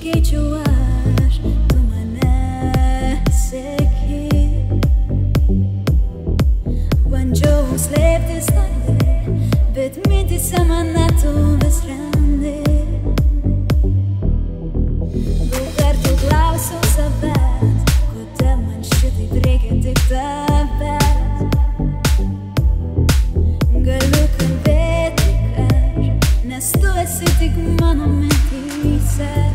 Câte o ar do maná seque. When Jones left his Sunday, but midi samanato vesrande. Lugar do glauso sabat, куда manchete brega de tabat. Galukan vetikar, nastoa sitik manometisa.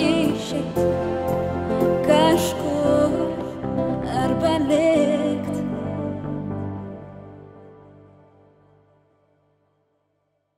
Ищет кашку, арбалет.